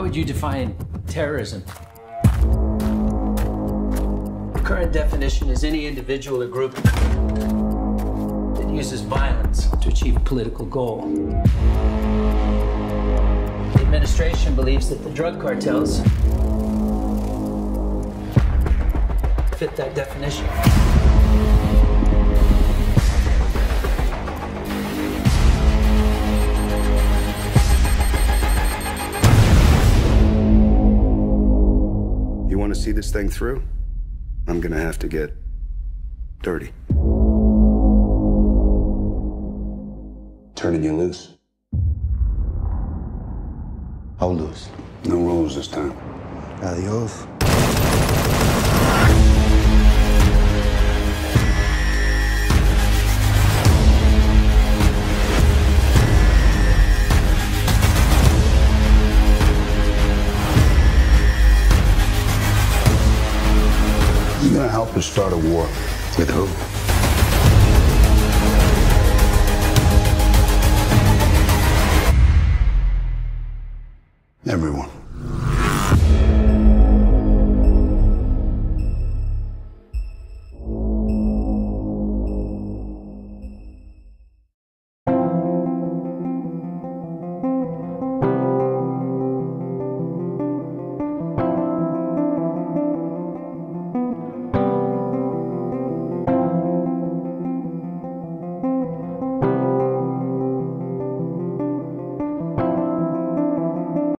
How would you define terrorism? The current definition is any individual or group that uses violence to achieve a political goal. The administration believes that the drug cartels fit that definition. You want to see this thing through? I'm gonna have to get dirty. Turning you loose. How loose? No rules this time. Adios. You're gonna help us start a war. With who? Everyone.